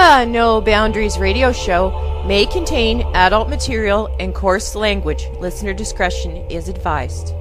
The No Boundaries Radio Show may contain adult material and coarse language. Listener discretion is advised.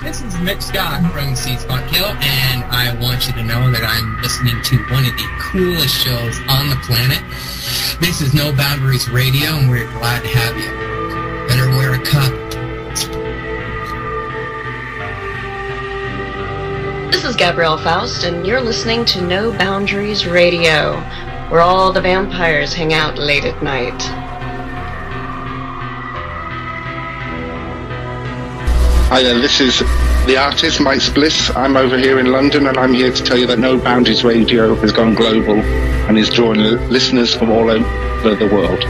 This is Mick Scott from C-Spot Kill, and I want you to know that I'm listening to one of the coolest shows on the planet. This is No Boundaries Radio, and we're glad to have you. Better wear a cup. This is is Gabrielle Faust, and you're listening to No Boundaries Radio, where all the vampires hang out late at night. Hi there, this is the artist Mike Spliss. I'm over here in London and I'm here to tell you that No Boundaries Radio has gone global and is drawing listeners from all over the world.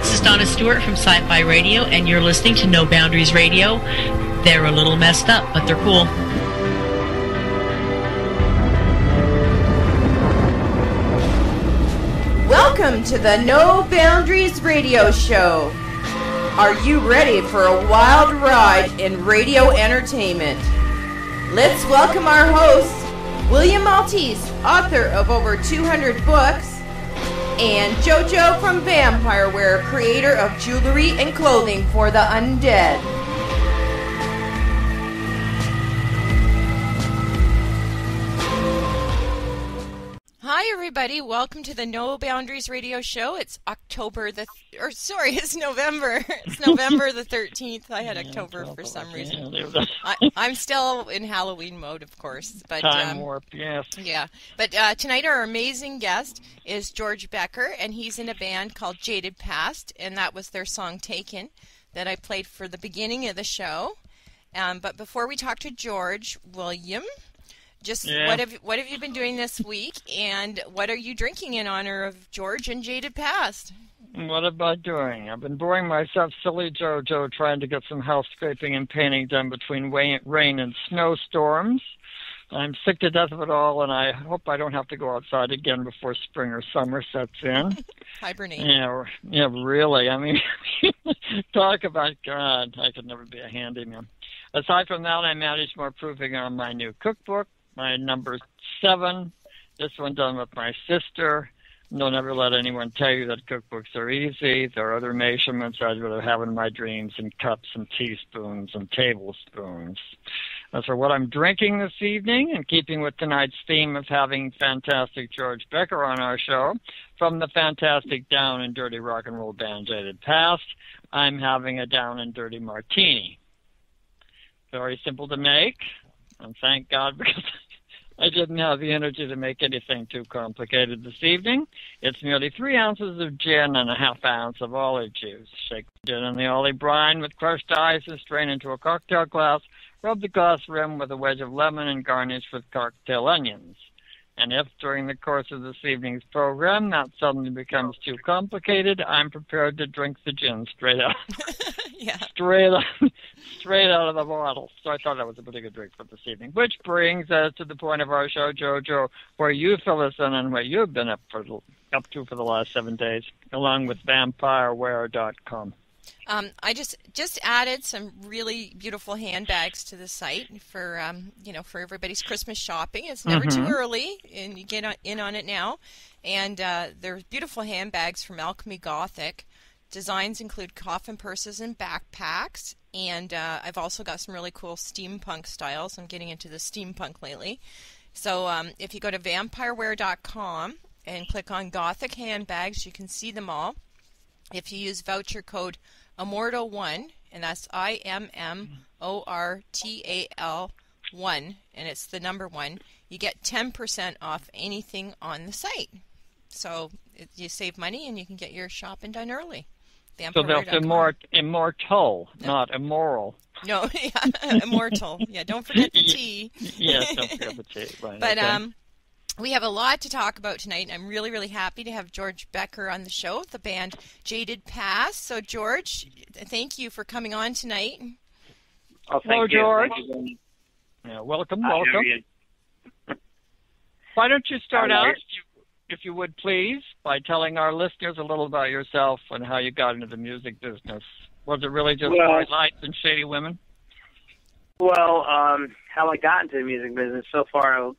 This is Donna Stewart from Sci-Fi Radio and you're listening to No Boundaries Radio. They're a little messed up, but they're cool. Welcome to the No Boundaries Radio Show. Are you ready for a wild ride in radio entertainment? Let's welcome our host, William Maltese, author of over 200 books, and JoJo from Vampire Wear, creator of jewelry and clothing for the undead. Hi everybody, welcome to the No Boundaries Radio Show. It's November. It's November the 13th. I had October for some reason. I'm still in Halloween mode, of course. But, time warp, yes. Yeah, but tonight our amazing guest is George Becker, and he's in a band called Jaded Past, and that was their song Taken that I played for the beginning of the show. But before we talk to George, William... What have you been doing this week, and what are you drinking in honor of George and Jaded Past? What am I doing? I've been boring myself, silly JoJo, trying to get some house scraping and painting done between rain and snowstorms. I'm sick to death of it all, and I hope I don't have to go outside again before spring or summer sets in. Hibernate. Yeah, really. I mean, talk about God. I could never be a handyman. Aside from that, I managed more proofing on my new cookbook. My number 7, this one done with my sister. Don't ever let anyone tell you that cookbooks are easy. There are other measurements I'd rather have in my dreams, and cups and teaspoons and tablespoons. As for what I'm drinking this evening, in keeping with tonight's theme of having fantastic George Becker on our show, from the fantastic down and dirty rock and roll band Jaded Past, I'm having a down and dirty martini. Very simple to make. And thank God, because I didn't have the energy to make anything too complicated this evening. It's nearly 3 ounces of gin and a half ounce of olive juice. Shake the gin in the olive brine with crushed ice and strain into a cocktail glass. Rub the glass rim with a wedge of lemon and garnish with cocktail onions. And if during the course of this evening's program that suddenly becomes too complicated, I'm prepared to drink the gin straight out. Yeah. Straight out of the bottle. So I thought that was a pretty good drink for this evening. Which brings us to the point of our show, JoJo, where you fill us in on what you've been up to for the last 7 days, along with VampireWear.com. I just added some really beautiful handbags to the site for for everybody's Christmas shopping. It's never too early, and you get in on it now. And there's beautiful handbags from Alchemy Gothic. Designs include coffin purses and backpacks, and I've also got some really cool steampunk styles. I'm getting into the steampunk lately. So if you go to vampirewear.com and click on Gothic handbags, you can see them all. If you use voucher code Immortal1, and that's IMMORTAL1, and it's the number 1, you get 10% off anything on the site. So you save money and you can get your shopping done early. So that's immortal, not immoral. No, yeah, immortal. Yeah, don't forget the T. Yes, don't forget the T. Right, but okay. We have a lot to talk about tonight, and I'm really, really happy to have George Becker on the show, the band Jaded Past. So, George, thank you for coming on tonight. Oh, hello, George. Yeah, welcome. Why don't you start out, if you would please, by telling our listeners a little about yourself and how you got into the music business. Was it really just bright lights and shady women? Well, how I got into the music business, so far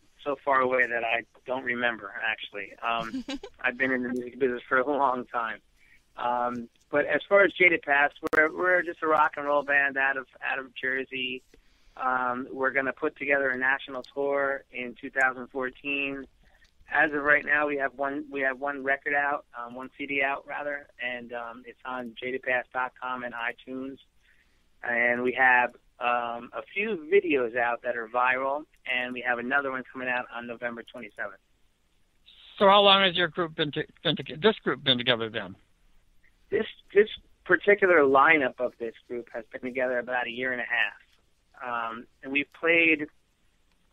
away that I don't remember, actually. I've been in the music business for a long time. But as far as Jaded Past, we're just a rock and roll band out of Jersey. We're going to put together a national tour in 2014. As of right now, we have one record out, one CD out rather, and it's on jadedpast.com and iTunes. And we have a few videos out that are viral, and we have another one coming out on November 27th. So how long has your group been together then? This particular lineup of this group has been together about 1.5 years. And we've played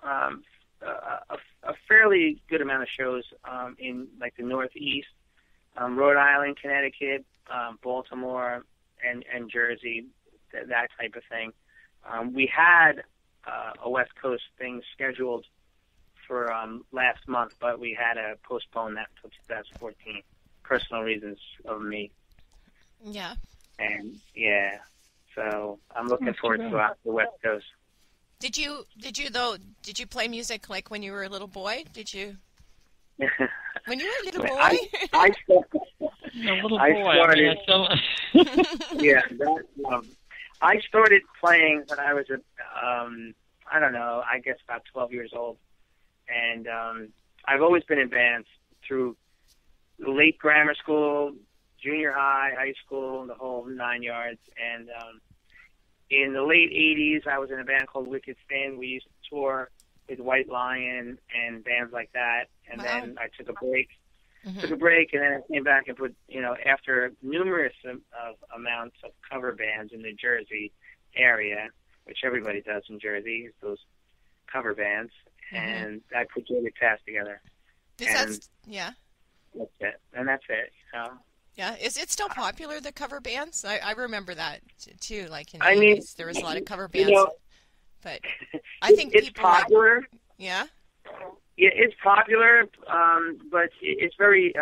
a fairly good amount of shows in like the Northeast, Rhode Island, Connecticut, Baltimore, and Jersey, that type of thing. We had a West Coast thing scheduled for last month, but we had to postpone that until 2014. Personal reasons of me. Yeah. And yeah, so I'm looking forward to the West Coast. Did you play music like when you were a little boy? Did you? When you were a little boy? I started playing when I was, I don't know, I guess about 12 years old. And I've always been in bands through late grammar school, junior high, high school, the whole 9 yards. And in the late 80s, I was in a band called Wicked Finn. We used to tour with White Lion and bands like that. And then I took a break. Mm-hmm. Took a break, and then I came back and put, you know, after numerous amounts of cover bands in the Jersey area, which everybody does in Jersey, is those cover bands, and I put Jaded Past together. That's it. And that's it, you know? Yeah. Is it still popular, the cover bands? I remember that, too. Like, in the 80s, there was a lot of cover bands. You know, but I think it's popular. Yeah? Yeah, it's popular, but it's very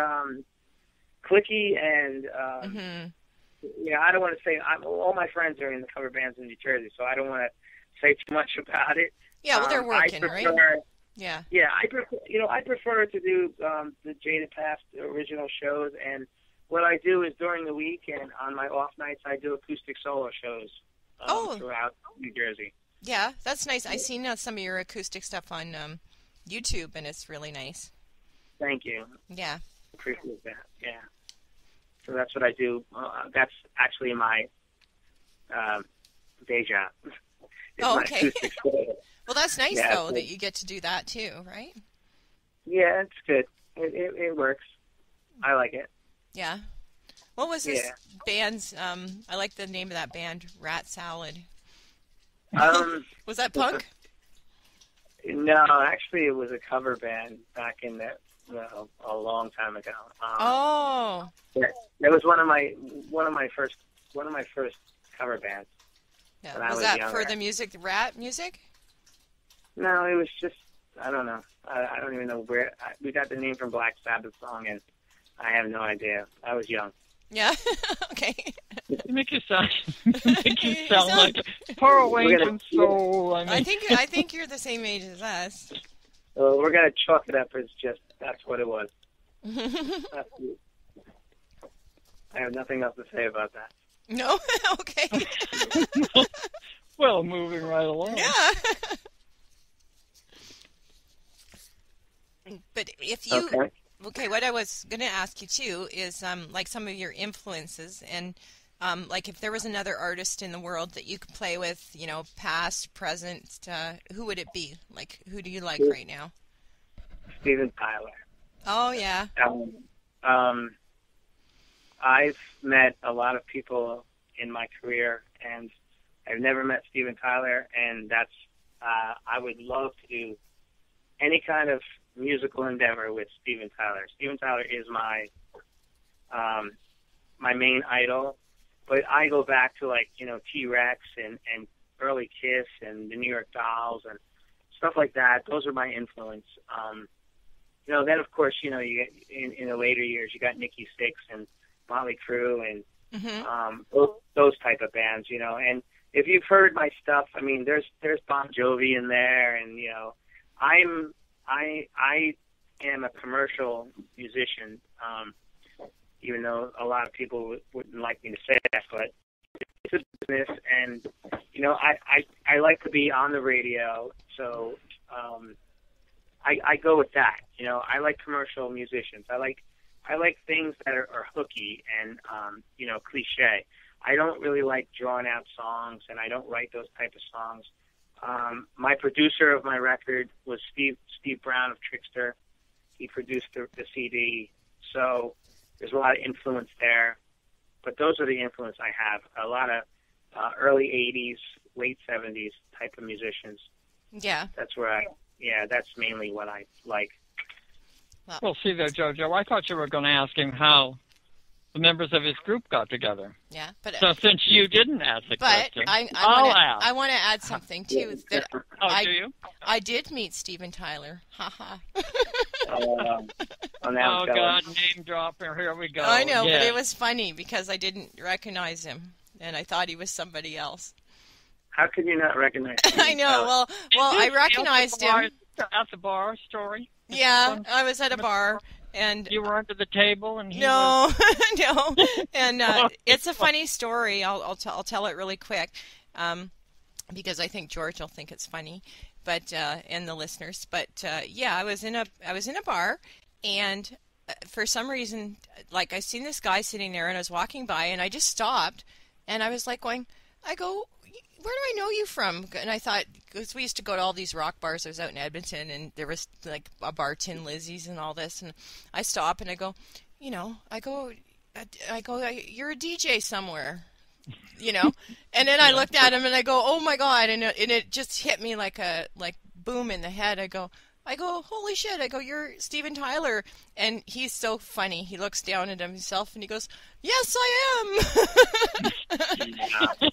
cliquey, and you know, I don't want to say all my friends are in the cover bands in New Jersey, so I don't want to say too much about it. Yeah, well, they're working, right? Yeah, yeah. I prefer to do the Jaded Past original shows, and what I do is during the week and on my off nights, I do acoustic solo shows throughout New Jersey. Yeah, that's nice. I've seen some of your acoustic stuff on YouTube, and it's really nice. Thank you. Yeah. Appreciate that. Yeah. So that's what I do. That's actually my day job. Oh, okay. Well, that's nice, though, that you get to do that, too, right? Yeah, it's good. It works. I like it. Yeah. What was this band's, I like the name of that band, Rat Salad. Was that punk? No, actually, it was a cover band back in a long time ago. It was one of my first cover bands. Yeah. Was that younger. For the music, rap music? No, it was just I don't know. I don't even know where we got the name from Black Sabbath song, and I have no idea. I was young. Yeah. Okay. You make you sound like a poor ancient soul. I mean. I think you're the same age as us. Well, we're gonna chalk it up as just that's what it was. I have nothing else to say about that. No. Okay. Well, moving right along. Yeah. But if you. Okay. Okay, what I was going to ask you, too, is, like, some of your influences and, like, if there was another artist in the world that you could play with, you know, past, present, who would it be? Like, who do you like right now? Steven Tyler. Oh, yeah. I've met a lot of people in my career, and I've never met Steven Tyler, and that's I would love to do any kind of musical endeavor with Steven Tyler. Steven Tyler is my my main idol, but I go back to, like, you know, T-Rex and early Kiss and the New York Dolls and stuff like that. Those are my influence. You know, then of course, you know, you get in the later years you got Nikki Sixx and Motley Crue and those type of bands, you know. And if you've heard my stuff, I mean, there's Bon Jovi in there, and you know, I am a commercial musician, even though a lot of people wouldn't like me to say that, but it's a business, and, you know, I like to be on the radio, so I go with that. You know, I like commercial musicians. I like things that are hooky and, you know, cliche. I don't really like drawn-out songs, and I don't write those type of songs. My producer of my record was Steve Brown of Trickster. He produced the CD, so there's a lot of influence there. But those are the influence I have. A lot of early 80s, late 70s type of musicians. Yeah. That's mainly what I like. Well, see though, JoJo, I thought you were going to ask him how the members of his group got together. Yeah, but so since you didn't ask the question, I want to add something too. That do you? I did meet Steven Tyler. Ha ha. Oh God, name dropper! Here we go. I know, yes. But it was funny because I didn't recognize him, and I thought he was somebody else. How could you not recognize him? I know. Well, I recognized him at the bar. Story. Yeah, I was at a bar, and you were under the table, and it's a funny story. I'll tell it really quick, because I think George will think it's funny, but and the listeners. But I was in a bar, and for some reason, like I seen this guy sitting there, and I was walking by, and I just stopped, and I was like where do I know you from? And I thought, because we used to go to all these rock bars. I was out in Edmonton, and there was like a bar, Tin Lizzie's and all this. And I stop and I go, you're a DJ somewhere, And then I looked at him and I go, oh my God! And it just hit me like a boom in the head. I go, holy shit! I go, you're Steven Tyler, and he's so funny. He looks down at himself and he goes, "Yes, I am."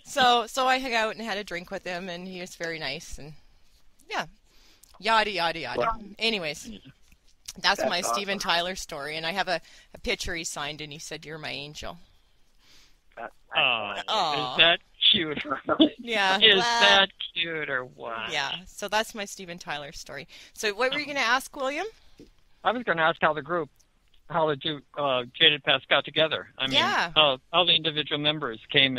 So I hung out and had a drink with him, and he was very nice, and yada yada yada. Wow. Anyways, that's my awesome Steven Tyler story, and I have a picture he signed, and he said, "You're my angel." Oh, is that cuter? Yeah. Is that cuter? Wow. Yeah. So that's my Steven Tyler story. So what were you going to ask, William? I was going to ask how the Jaded Past got together. I mean, all the individual members came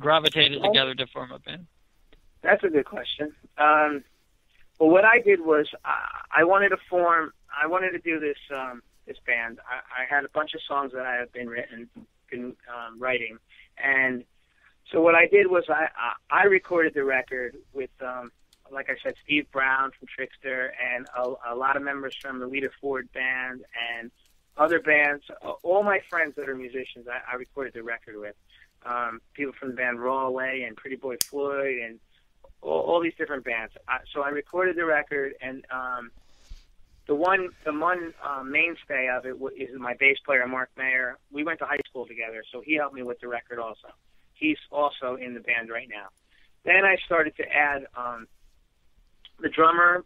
gravitated together to form a band. That's a good question. Well, what I did was I wanted to do this band. I had a bunch of songs that I have been writing, and so what I did was I recorded the record with like I said, Steve Brown from Trickster, and a lot of members from the Leader Forward band and other bands. All my friends that are musicians, I recorded the record with people from the band Rawley and Pretty Boy Floyd and all these different bands. So I recorded the record, and The one mainstay of it is my bass player, Mark Mayer. We went to high school together, so he helped me with the record also. He's also in the band right now. Then I started to add the drummer,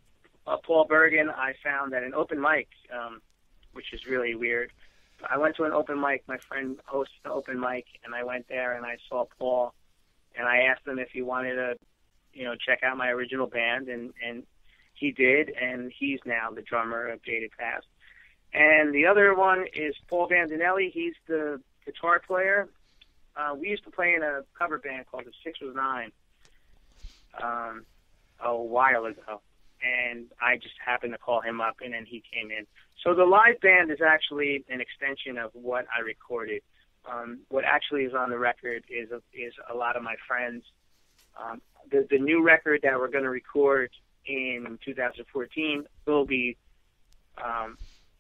Paul Bergen. I found at an open mic, which is really weird. I went to an open mic. My friend hosted an open mic, and I went there, and I saw Paul, and I asked him if he wanted to, check out my original band, and he did, and he's now the drummer of Jaded Past. And the other one is Paul Bandinelli. He's the guitar player. We used to play in a cover band called The Six Was Nine a while ago, and I just happened to call him up, and then he came in. So the live band is actually an extension of what I recorded. What actually is on the record is a lot of my friends. The new record that we're going to record in 2014 will be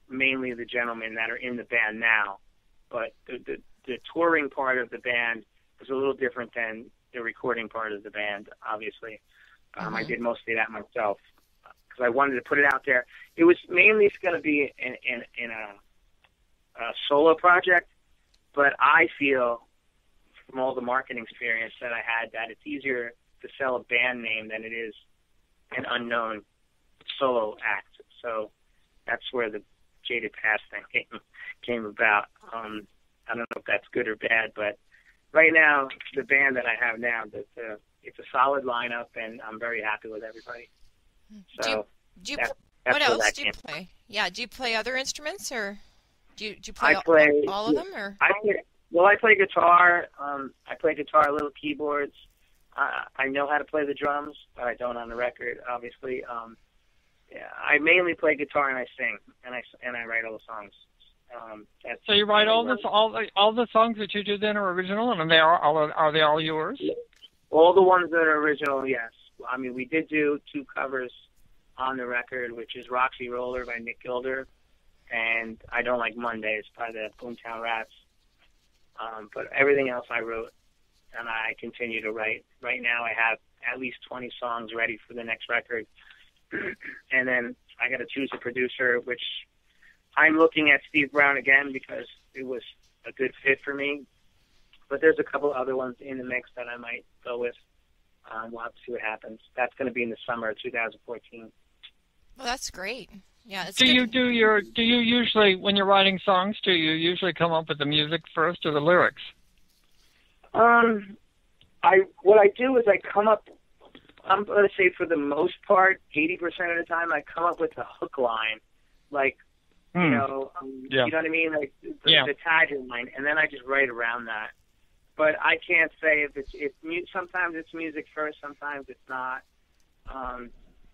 mainly the gentlemen that are in the band now, but the touring part of the band was a little different than the recording part of the band, obviously. I did mostly that myself because I wanted to put it out there. It was mainly going to be in a solo project, but I feel from all the marketing experience that I had that it's easier to sell a band name than it is an unknown solo act. So that's where the Jaded Past thing came about. I don't know if that's good or bad, but right now the band that I have now, it's a solid lineup, and I'm very happy with everybody. So what else do you play? Yeah, do you play other instruments, or do you play all of them? Or I play guitar. I play guitar, little keyboards. I know how to play the drums, but I don't on the record, obviously. I mainly play guitar, and I sing, and I write all the songs. So you write all the songs that you do then are original, and are they all yours? All the ones that are original, yes. I mean, we did do two covers on the record, which is Roxy Roller by Nick Gilder, and I Don't Like Mondays by the Boomtown Rats. But everything else I wrote, and I continue to write. Right now I have at least 20 songs ready for the next record. And then I got to choose a producer, which I'm looking at Steve Brown again because it was a good fit for me. But there's a couple other ones in the mix that I might go with. We'll have to see what happens. That's going to be in the summer of 2014. Well, that's great. Yeah. It's do you usually, when you're writing songs, do you usually come up with the music first or the lyrics? What I do is I come up. I'm going to say for the most part, 80% of the time, I come up with the hook line, like you know what I mean, like the tagline, and then I just write around that. But I can't say if sometimes it's music first, sometimes it's not.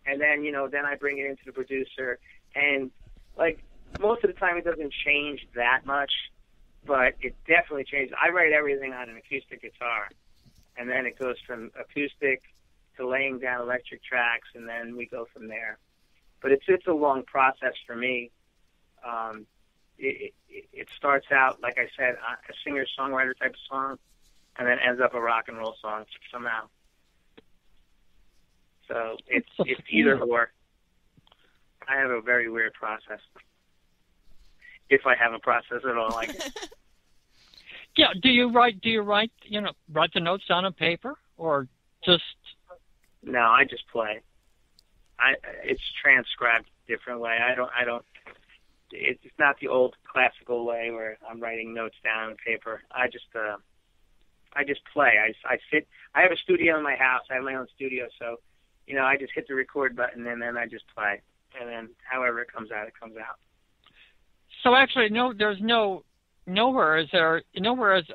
And then, you know, then I bring it into the producer. And, like, most of the time it doesn't change that much, but it definitely changes. I write everything on an acoustic guitar, and then it goes from acoustic to laying down electric tracks, and then we go from there. But it's a long process for me. It starts out, like I said, a singer-songwriter type of song, and then ends up a rock and roll song somehow. So it's either or. I have a very weird process. If I have a process at all, I guess. Yeah. Do you write? You know, write the notes down on paper, or just? No, I just play. It's transcribed a different way. I don't. It's not the old classical way where I'm writing notes down on paper. I just play. I sit. I have a studio in my house. I have my own studio, so you know I just hit the record button and then I just play, and then however it comes out, it comes out. So actually, nowhere is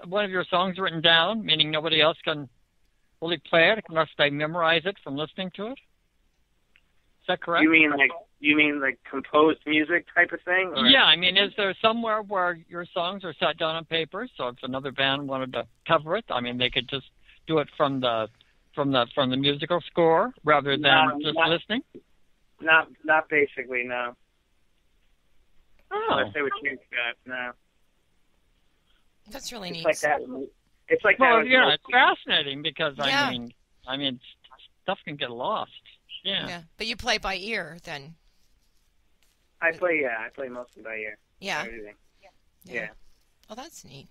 one of your songs written down, meaning nobody else can really play it unless they memorize it from listening to it. Is that correct? You mean like composed music type of thing? Or? Yeah, I mean, is there somewhere where your songs are set down on paper? So if another band wanted to cover it, I mean, they could just do it from the musical score rather than listening. Not basically, no. Oh, unless they would change that. No. That's really neat. It's fascinating because I mean, stuff can get lost. Yeah, but you play by ear then. I play mostly by ear. Yeah. Everything. Yeah. Oh, that's neat.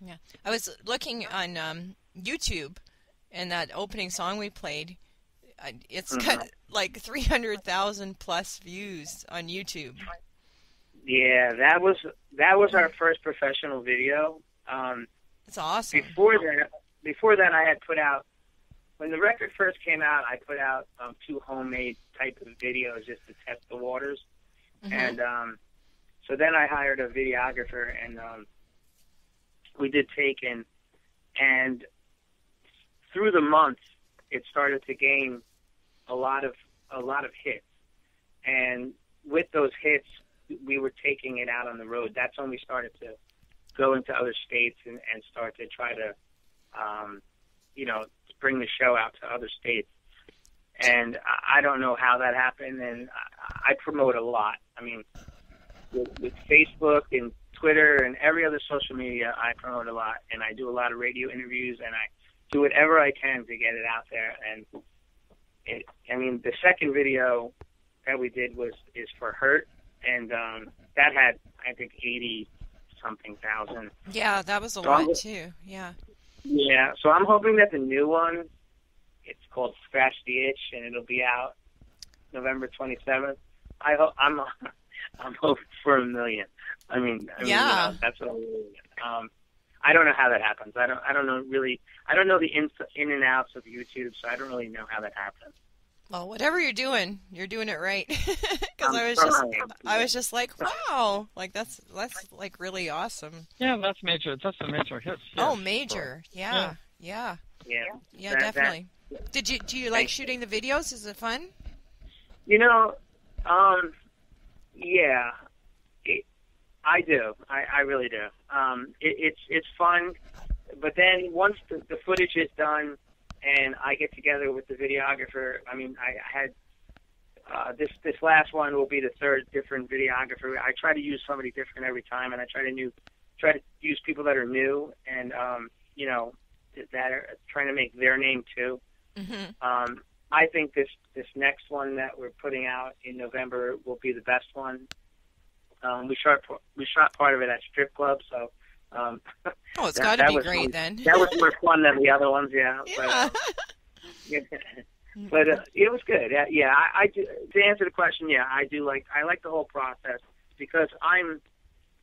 Yeah, I was looking on YouTube, and that opening song we played, it's got like 300,000 plus views on YouTube. Yeah, that was our first professional video. It's awesome. Before that, I had put out. When the record first came out, I put out two homemade type of videos just to test the waters. Mm-hmm. And so then I hired a videographer, and we did Taken. And through the month, it started to gain a lot of hits. And with those hits, we were taking it out on the road. That's when we started to go into other states and start to try to, bring the show out to other states. And I don't know how that happened, and I promote a lot. I mean, with Facebook and Twitter and every other social media, I promote a lot, and I do a lot of radio interviews, and I do whatever I can to get it out there. And the second video that we did is for Hurt, and that had, I think, 80-something thousand. Yeah, that was a lot, too, yeah. Yeah, so I'm hoping that the new one, it's called Scratch the Itch, and it'll be out November 27th. I'm hoping for 1 million. I mean, that's what I'm hoping. I don't know how that happens. I don't know the in and outs of YouTube, so I don't really know how that happens. Well, whatever you're doing it right. Because I was just like, wow, like that's like really awesome. Yeah, that's major. That's a major hit. Yeah. Oh, major. Yeah, definitely. That, do you like shooting the videos? Is it fun? You know, yeah. I do. I really do. It's fun, but then once the footage is done and I get together with the videographer, I mean, I had this last one will be the third different videographer. I try to use somebody different every time, and I try to use people that are new and you know, that are trying to make their name too. Mm-hmm. I think this next one that we're putting out in November will be the best one. We shot part of it at strip clubs, so oh, it's got to be great then. That was more fun than the other ones, yeah. But it was good. Yeah, I do, to answer the question, yeah, I like the whole process because I'm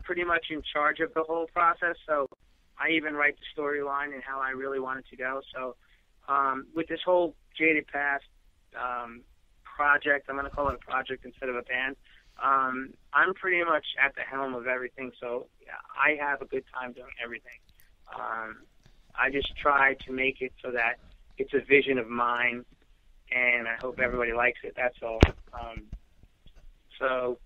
pretty much in charge of the whole process. So I even write the storyline and how I really want it to go. So with this whole Jaded Past project, I'm going to call it a project instead of a band. I'm pretty much at the helm of everything, so yeah, I have a good time doing everything. I just try to make it so that it's a vision of mine, and I hope everybody likes it. That's all. So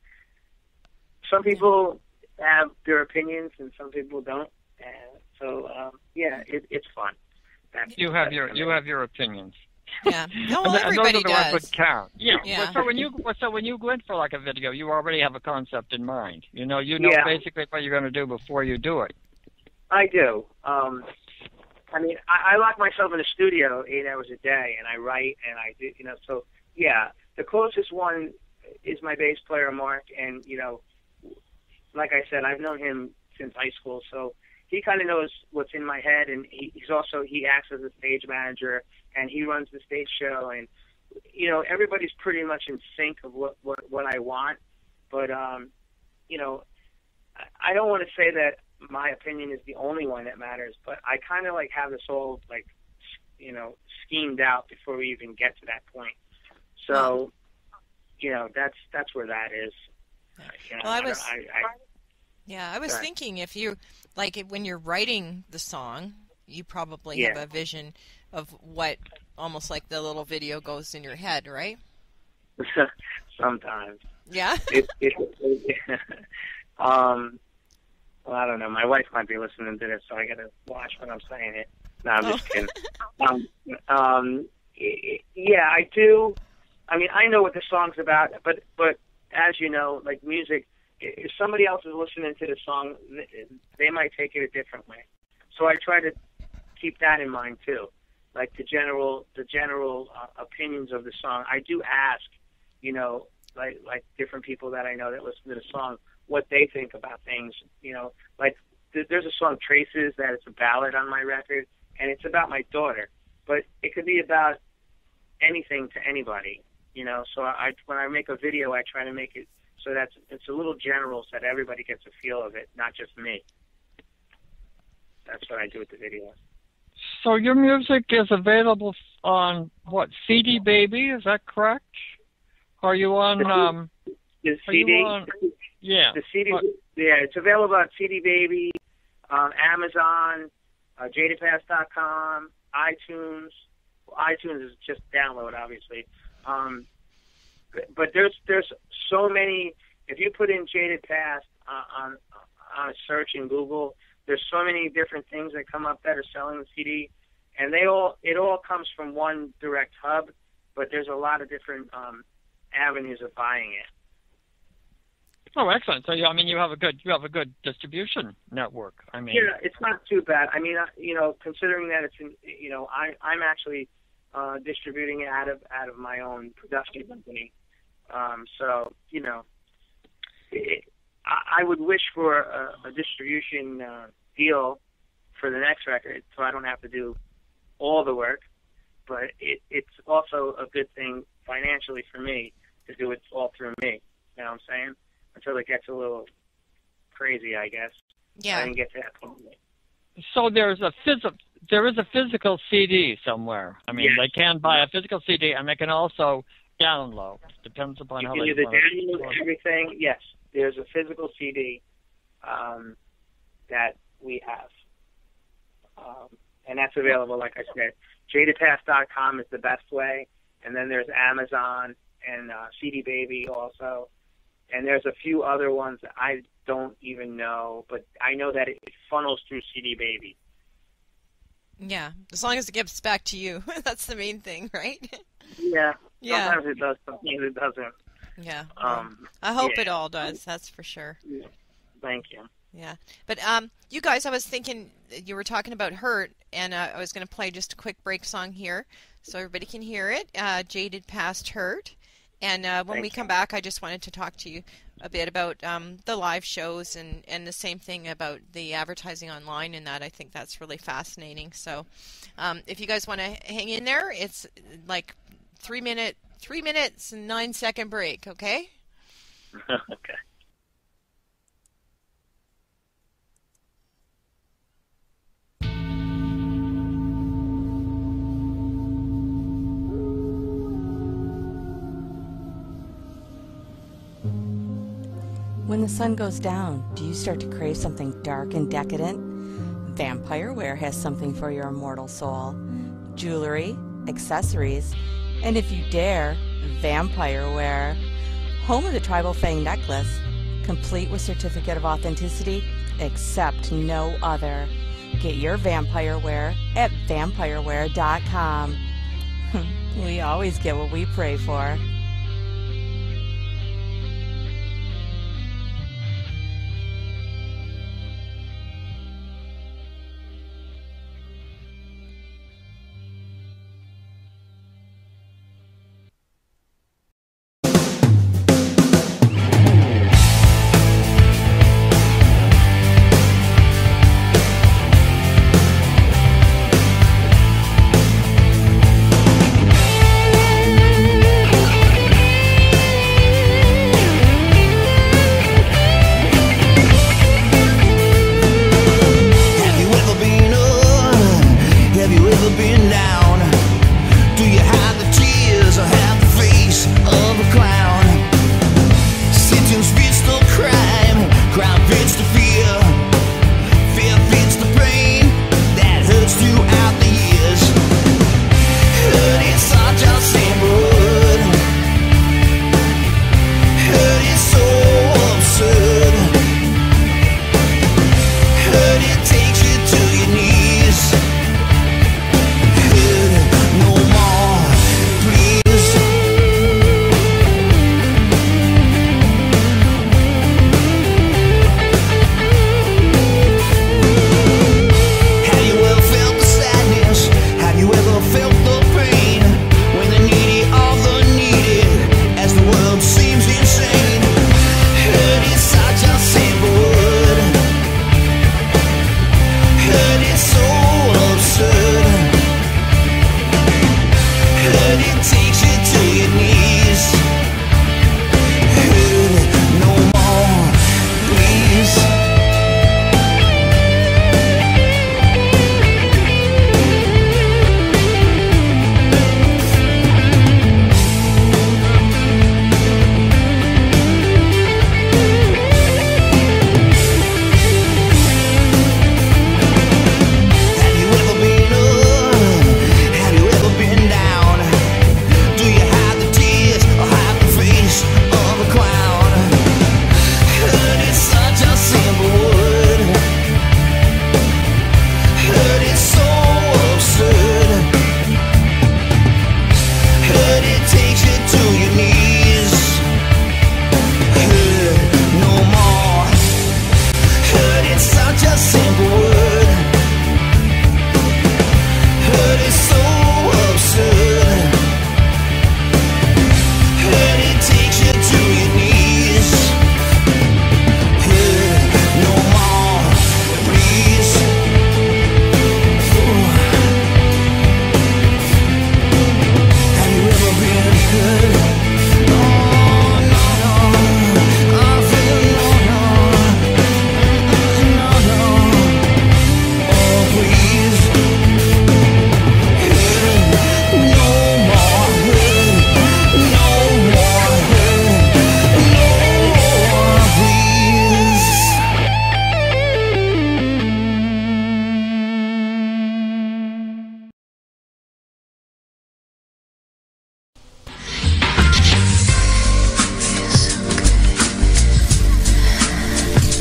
some people have their opinions, and some people don't. And so yeah, it's fun. You have your opinions. Yeah, no, well, everybody does. And those are the ones that count. Yeah. Yeah. So when you go in for like a video, you already have a concept in mind. You know yeah. Basically what you're going to do before you do it. I do. I mean, I lock myself in a studio 8 hours a day, and I write, and I do. You know, so yeah, the closest one is my bass player Mark, and you know, like I said, I've known him since high school, so. He kind of knows what's in my head, and he acts as a stage manager, and he runs the stage show, and you know, everybody's pretty much in sync of what I want, but you know, I don't want to say that my opinion is the only one that matters, but I kind of like have this all like, you know, schemed out before we even get to that point. So, you know, that's where that is. You know, well, I was thinking if you. Like when you're writing the song, you probably have a vision of what, almost like the little video goes in your head, right? Sometimes. Yeah. Well, I don't know. My wife might be listening to this, so I gotta watch when I'm saying it. No, I'm just kidding. Yeah, I do. I mean, I know what the song's about, but as you know, like music. If somebody else is listening to the song, they might take it a different way. So I try to keep that in mind too, like the general opinions of the song. I do ask, you know, like different people that I know that listen to the song what they think about things. You know, like there's a song Traces that it's a ballad on my record, and it's about my daughter, but it could be about anything to anybody. You know, so when I make a video, I try to make it. So it's a little general so that everybody gets a feel of it, not just me. That's what I do with the video. So your music is available on what, CD Baby? Is that correct? Are you on the CD? Yeah. The CD. Yeah, it's available on CD Baby, Amazon, JadedPast.com, iTunes. Well, iTunes is just download, obviously. But there's so many. If you put in Jaded Past on a search in Google, there's so many different things that come up that are selling the CD, and it all comes from one direct hub. But there's a lot of different avenues of buying it. Oh, excellent! So I mean, you have a good distribution network. I mean, yeah, it's not too bad. I mean, you know, considering that it's in, you know, I'm actually distributing it out of my own production company. So, you know, I would wish for a distribution deal for the next record so I don't have to do all the work, but it's also a good thing financially for me to do it all through me, you know what I'm saying? Until it gets a little crazy, I guess. Yeah. I didn't get to that point yet. So there is a physical CD somewhere. I mean, they can buy a physical CD, and they can also... download. Depends upon how they download everything. Yes, there's a physical CD that we have, and that's available. Like I said, JadedPast.com is the best way, and then there's Amazon and CD Baby also, And there's a few other ones that I don't even know, but I know that it funnels through CD Baby. Yeah, as long as it gets back to you. That's the main thing, right? Yeah. Yeah. Sometimes it does, sometimes it doesn't. Yeah. I hope it all does, that's for sure. Yeah. Thank you. Yeah. But you guys, I was thinking you were talking about Hurt, and I was going to play just a quick break song here so everybody can hear it, Jaded Past Hurt. And when we come back, I just wanted to talk to you a bit about the live shows and the same thing about the advertising online and that. I think that's really fascinating. So if you guys want to hang in there, it's like 3 minutes and 9-second break, okay? Okay. When the sun goes down, do you start to crave something dark and decadent? Vampire Wear has something for your immortal soul. Jewelry, accessories, and if you dare, Vampire Wear. Home of the Tribal Fang necklace, complete with certificate of authenticity, except no other. Get your Vampire Wear at vampirewear.com. We always get what we pray for.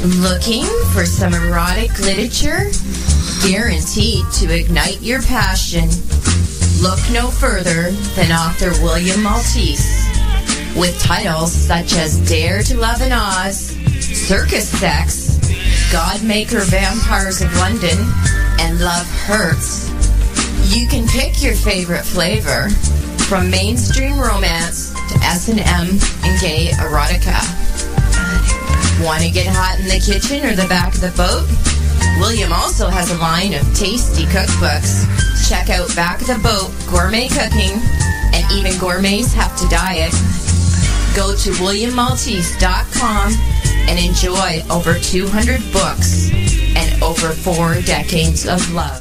Looking for some erotic literature guaranteed to ignite your passion? Look no further than author William Maltese, with titles such as Dare to Love in Oz, Circus Sex, Godmaker Vampires of London, and Love Hurts. You can pick your favorite flavor, from mainstream romance to S&M and gay erotica. Want to get hot in the kitchen or the back of the boat? William also has a line of tasty cookbooks. Check out Back of the Boat, Gourmet Cooking, and Even Gourmets Have to Diet. Go to WilliamMaltese.com and enjoy over 200 books and over 4 decades of love.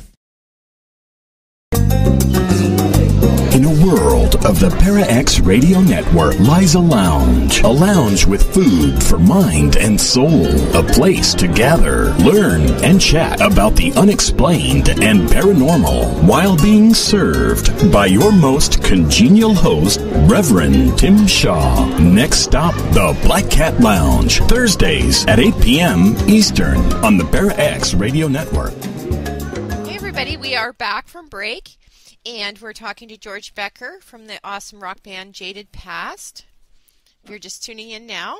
In a world of the Para-X Radio Network lies a lounge with food for mind and soul, a place to gather, learn, and chat about the unexplained and paranormal, while being served by your most congenial host, Reverend Tim Shaw. Next stop, the Black Cat Lounge, Thursdays at 8 p.m. Eastern on the Para-X Radio Network. Hey everybody, we are back from break. And we're talking to George Becker from the awesome rock band Jaded Past. If you're just tuning in now.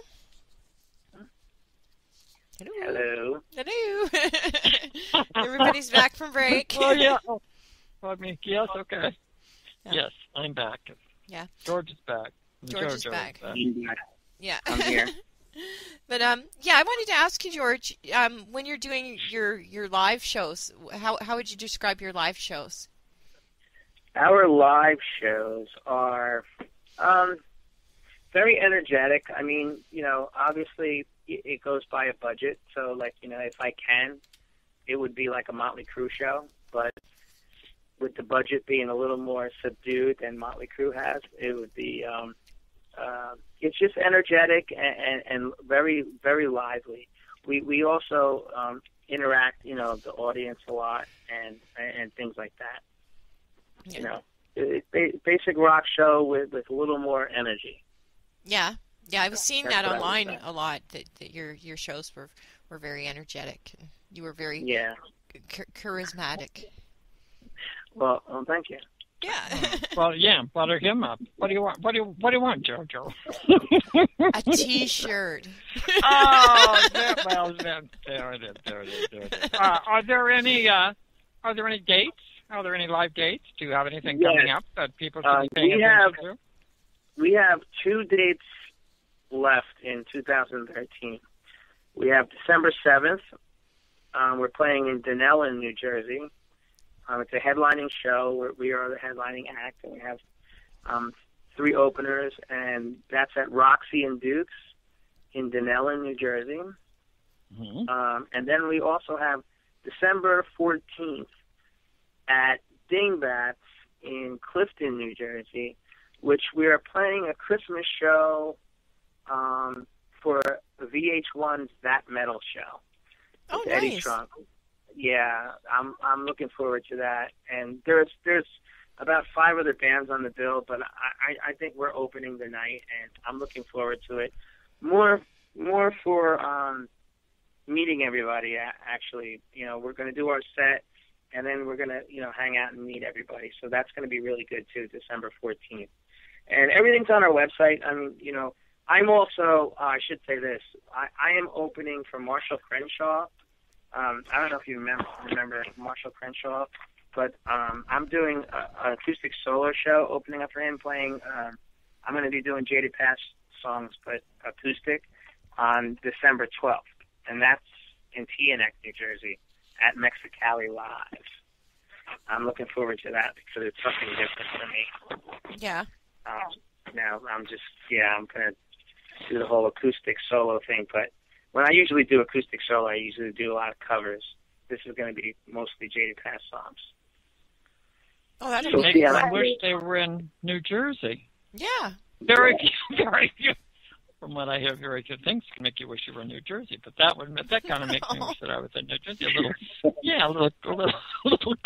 Hello. Hello. Everybody's back from break. Oh, yeah. Oh, I mean, yes, okay. Yeah. Yes, I'm back. Yeah. George is back. George is back. Yeah. I'm here. But, yeah, I wanted to ask you, George, when you're doing your live shows, how would you describe your live shows? Our live shows are very energetic. I mean, you know, obviously it goes by a budget. So, like, you know, if I can, it would be like a Motley Crue show. But with the budget being a little more subdued than Motley Crue has, it would be it's just energetic and very, very lively. We also interact, you know, the audience a lot and things like that. Yeah. You know, basic rock show with a little more energy. Yeah, yeah, I was seeing that online a lot. That your shows were very energetic. You were very charismatic. Well, thank you. Yeah. Well, yeah, butter him up. What do you want? What do you want, JoJo? A T-shirt. Oh, there it is. Are there any dates? Are there any live dates? Do you have anything coming up that people should be paying attention to? We have 2 dates left in 2013. We have December 7th. We're playing in Dunellen, New Jersey. It's a headlining show. We are the headlining act, and we have 3 openers, and that's at Roxy and Duke's in Dunellen, New Jersey. Mm-hmm. And then we also have December 14th. At Dingbats in Clifton, New Jersey, which we are playing a Christmas show for VH1's That Metal Show. Oh, nice. Eddie Trunk. Yeah, I'm looking forward to that. And there's about 5 other bands on the bill, but I think we're opening the night, and I'm looking forward to it. More for meeting everybody. Actually, you know, we're going to do our set. And then we're going to, you know, hang out and meet everybody. So that's going to be really good, too, December 14th. And everything's on our website. I mean, you know, I'm also, I should say this, I am opening for Marshall Crenshaw. I don't know if you remember Marshall Crenshaw, but I'm doing an acoustic solo show opening up for him playing. I'm going to be doing Jaded Past songs, but acoustic, on December 12th. And that's in Teaneck, New Jersey, at Mexicali Live. I'm looking forward to that because it's something different for me. Yeah. Now I'm just, I'm going to do the whole acoustic solo thing, but when I usually do acoustic solo, I usually do a lot of covers. This is going to be mostly Jaded Past songs. Oh, that would be I wish they were in New Jersey. Yeah. Very few. From what I hear, very good things can make you wish you were in New Jersey, but that kind of makes me wish that I was in New Jersey a little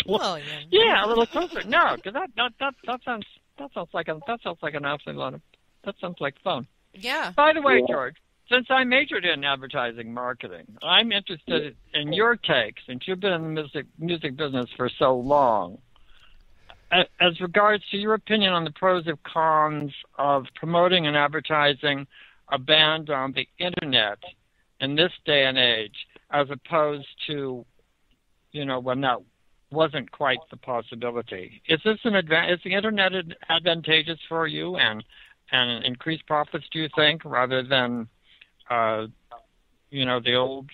closer. No, because that sounds like an absolute lot of that sounds like fun. Yeah. By the way, George, Since I majored in advertising marketing, I'm interested in your take, since you've been in the music business for so long. As regards to your opinion on the pros and cons of promoting and advertising a band on the internet in this day and age, as opposed to, you know, when that wasn't quite the possibility. Is this an is the internet advantageous for you and increased profits, do you think, rather than you know, the old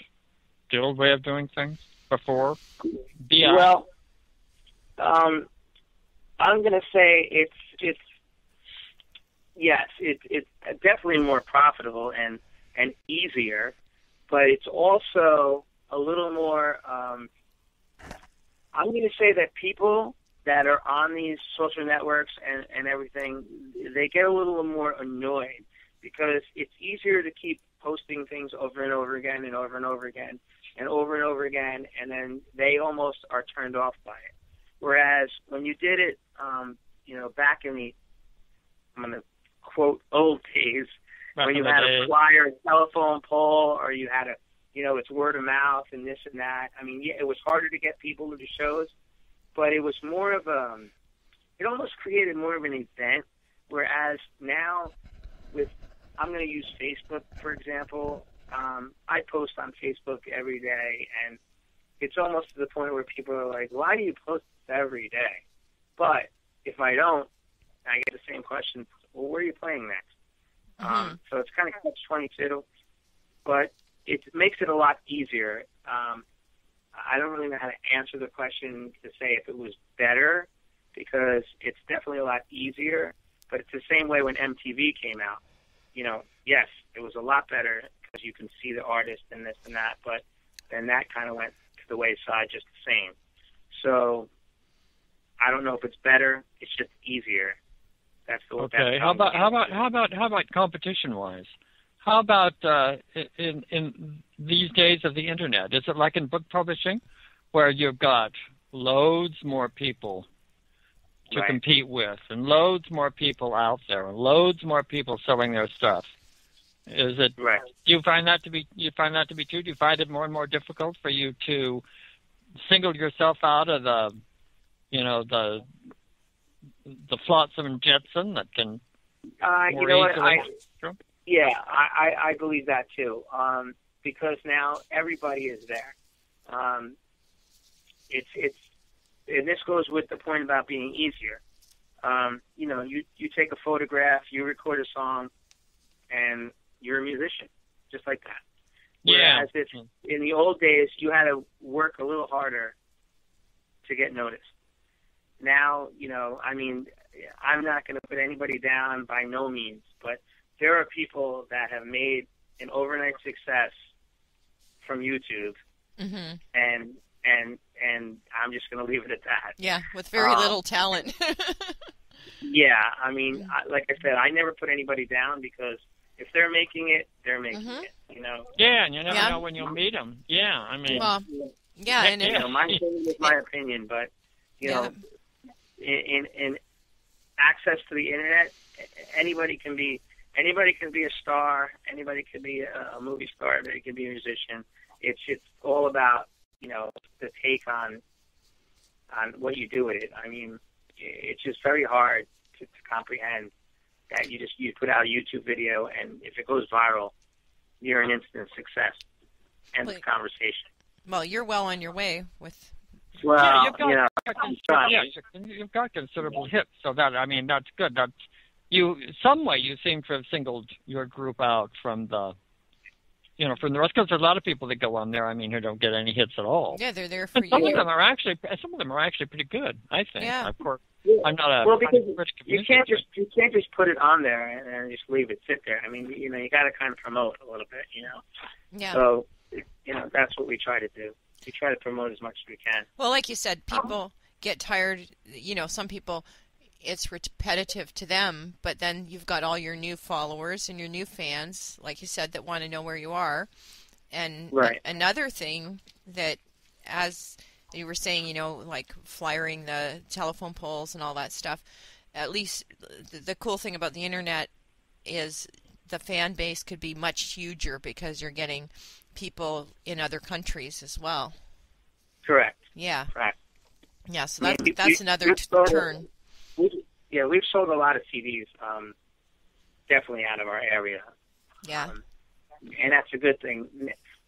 way of doing things before? Yeah. Well, I'm going to say it's yes, it's definitely more profitable and easier, but it's also a little more. I'm going to say that people that are on these social networks and everything, they get a little more annoyed because it's easier to keep posting things over and over again and over and over again and over and over again, and then they almost are turned off by it. Whereas when you did it, you know, back in the, I'm going to quote, old days, when you had a flyer, a telephone pole, or you had a, you know, it's word of mouth and this and that. I mean, yeah, it was harder to get people to the shows, but it was more of a, it almost created more of an event. Whereas now with, I'm going to use Facebook, for example. I post on Facebook every day, and it's almost to the point where people are like, why do you post every day? But if I don't, I get the same question, well, where are you playing next? So it's kind of catch-22, but it makes it a lot easier. I don't really know how to answer the question to say if it was better, because it's definitely a lot easier, but it's the same way when MTV came out. You know, yes, it was a lot better because you can see the artist and this and that, but then that kind of went to the wayside just the same. So I don't know if it's better. It's just easier. That's the okay. How about competition wise? How about in these days of the internet? Is it like in book publishing, where you've got loads more people to compete with, and loads more people out there, and loads more people selling their stuff? Is it? Do you find that to be? You find that to be true? Do you find it more and more difficult for you to single yourself out of the, you know, the Flotsam and Jetsam that can you know what, I believe that too, because now everybody is there. It's and this goes with the point about being easier. You know, you take a photograph, you record a song, and you're a musician, just like that. Whereas in the old days, you had to work a little harder to get noticed. Now, you know, I mean, I'm not going to put anybody down by no means, but there are people that have made an overnight success from YouTube, and I'm just going to leave it at that. Yeah, with very little talent. Yeah, I mean, like I said, I never put anybody down because if they're making it, they're making it, you know? Yeah, and you never know when you'll meet them. Yeah, I mean. Well, yeah, and you know, my opinion is my opinion, but, you know, in access to the internet, anybody can be a star, anybody can be a movie star, anybody can be a musician. It's all about, you know, the take on what you do with it. I mean, it's just very hard to comprehend that you put out a YouTube video, and if it goes viral, you're an instant success. End of conversation. Well, you're well on your way with. Well, yeah, you've got considerable hits, so that, I mean, that's good. That's some way you seem to have singled your group out from the, you know, from the rest, because there's a lot of people that go on there, I mean, who don't get any hits at all. Yeah, they're there for and some you. Some of them are actually pretty good, I think. Yeah. Of course, I'm not a because you can't just put it on there and just leave it sit there. I mean, you know, you got to kind of promote a little bit, you know. Yeah. So, you know, that's what we try to do. We try to promote as much as we can. Well, like you said, people get tired. You know, some people, it's repetitive to them, but then you've got all your new followers and your new fans, like you said, that want to know where you are. And another thing that, as you were saying, you know, like flyering the telephone poles and all that stuff, at least the cool thing about the internet is the fan base could be much huger because you're getting people in other countries as well. Correct. Yeah. Correct. Yeah, so that's another turn. Yeah, we've sold a lot of CDs, definitely out of our area. Yeah. And that's a good thing.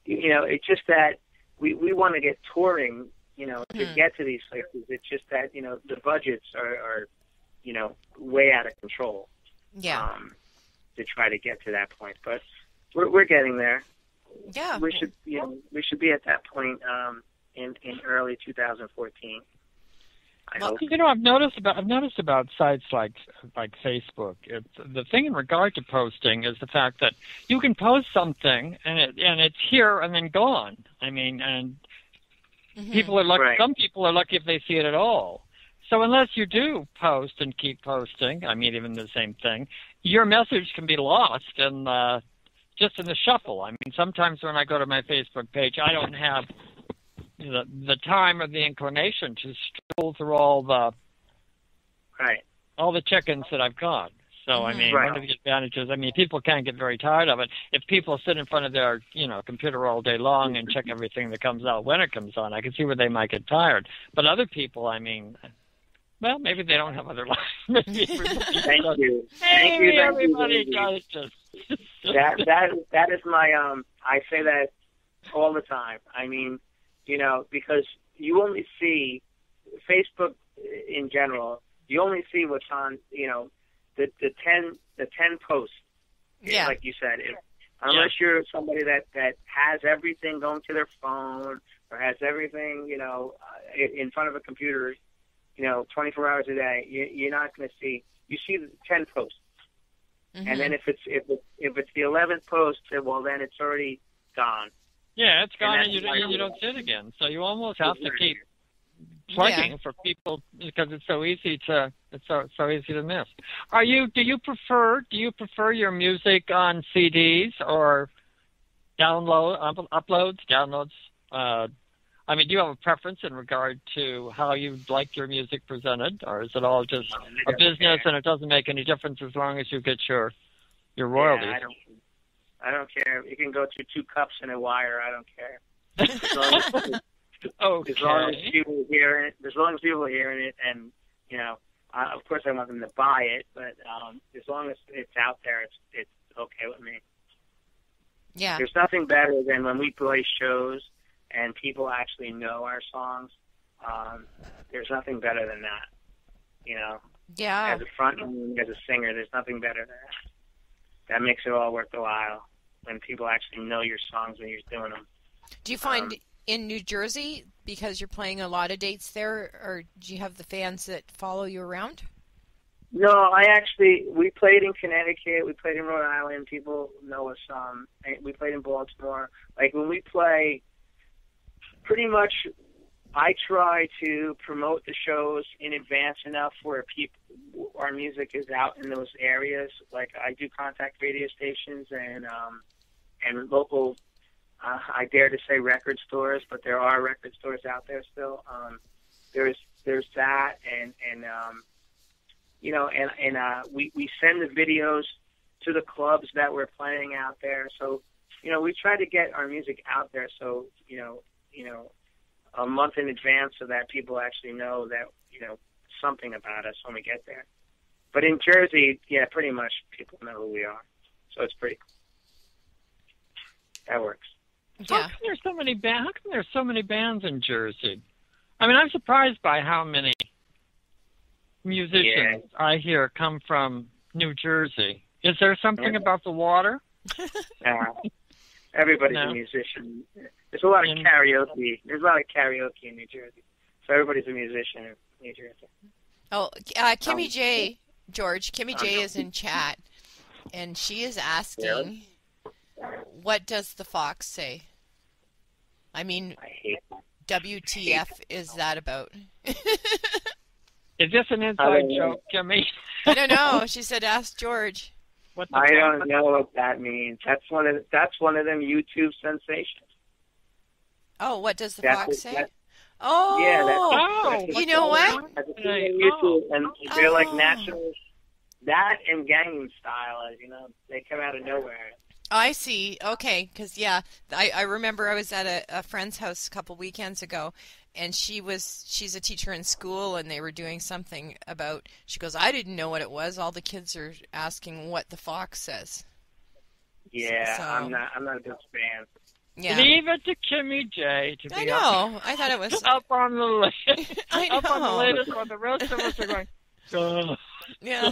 You know, it's just that we want to get touring, you know, to get to these places. It's just that, you know, the budgets are you know, way out of control. Yeah. To try to get to that point. But we're getting there. Yeah. We should, you know, we should be at that point in early 2014. Well, you know, I've noticed about sites like Facebook. The thing in regard to posting is the fact that you can post something and it's here and then gone. I mean, and people are lucky. Right. Some people are lucky if they see it at all. So unless you do post and keep posting, I mean, even the same thing, your message can be lost and just in the shuffle. I mean, sometimes when I go to my Facebook page, I don't have the time or the inclination to stroll through all the check-ins that I've got. So I mean, one of the advantages, I mean, people can get very tired of it. If people sit in front of their, you know, computer all day long and check everything that comes out when it comes on, I can see where they might get tired. But other people, I mean, well, maybe they don't have other lives. Thank you. That is my I say that all the time. I mean, you know, because you only see Facebook in general. You only see what's on, you know, the ten posts. Yeah. Like you said, unless you're somebody that has everything going to their phone or has everything, you know, in front of a computer, you know, 24 hours a day, you're not going to see. You see the 10 posts, and then if it's the 11th post, well, then it's already gone. Yeah, it's gone, and you don't see it again. So you almost have to keep plugging for people because it's so easy to it's so easy to miss. Do you prefer your music on CDs or uploads? I mean, do you have a preference in regard to how you'd like your music presented, or is it all just a business and it doesn't make any difference as long as you get your royalties? Yeah, I don't care. You can go through two cups and a wire. I don't care. As long as people are hearing it, and you know, of course, I want them to buy it. But as long as it's out there, it's okay with me. Yeah. There's nothing better than when we play shows and people actually know our songs. There's nothing better than that. You know. Yeah. As a frontman, as a singer, there's nothing better than that. That makes it all worth the while. When people actually know your songs when you're doing them. Do you find in New Jersey, because you're playing a lot of dates there, or do you have the fans that follow you around? No, we played in Connecticut, we played in Rhode Island, people know us, we played in Baltimore. Like when we play, pretty much I try to promote the shows in advance enough where our music is out in those areas. Like I do contact radio stations and local, I dare to say record stores, but there are record stores out there still. There's that, and you know, and we send the videos to the clubs that we're playing out there. So you know, we try to get our music out there. So you know. A month in advance so that people actually know that, you know, something about us when we get there. But in Jersey, yeah, pretty much people know who we are. So it's pretty cool. That works. Yeah. How come there's so many bands in Jersey? I mean, I'm surprised by how many musicians I hear come from New Jersey. Is there something about the water? Everybody's a musician. There's a lot of karaoke. There's a lot of karaoke in New Jersey. So everybody's a musician in New Jersey. Oh, Kimmy J, George. Kimmy J is in chat, and she is asking, what does the fox say? I mean, WTF is that about? Is this an inside joke, Kimmy? I don't know. She said, ask George. I don't know what that means. That's one of them YouTube sensations. Oh, what does the fox say? That's, you know what? That's YouTube, and they're like national That and Gangnam Style, as you know, they come out of nowhere. I see. Okay, because, yeah, I remember I was at a friend's house a couple weekends ago, and she's a teacher in school, and they were doing something about, she goes, I didn't know what it was. All the kids are asking what the fox says. Yeah, so, I'm not a big fan. Yeah. Leave it to Kimmy J to be I thought it was up on the list. I know. Up on the latest while the rest of us are going, duh. Yeah.